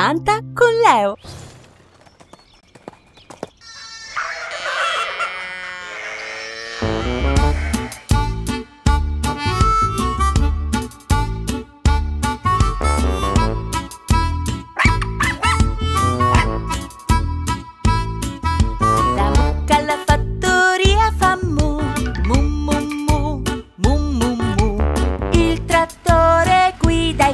canta con Leo. Guida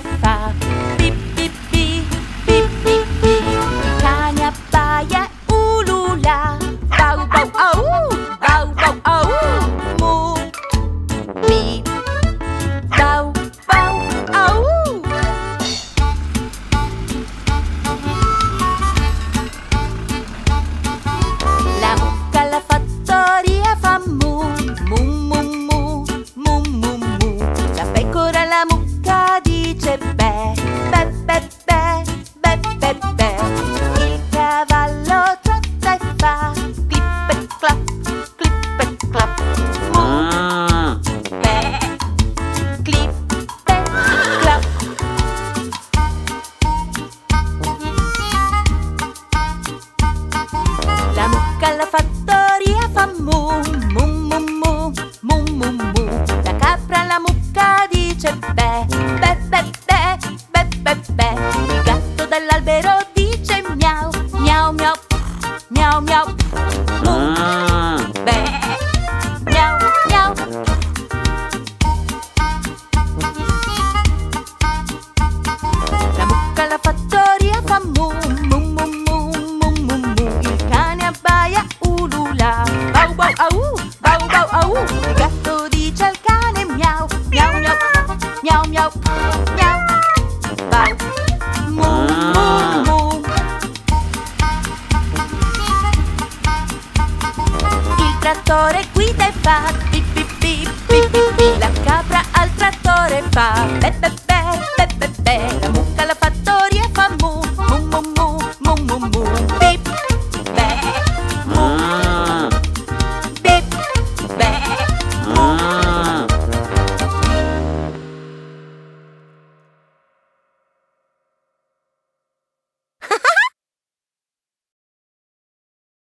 e fa, pip pip pip pip pip. La capra al trattore fa, pep pep.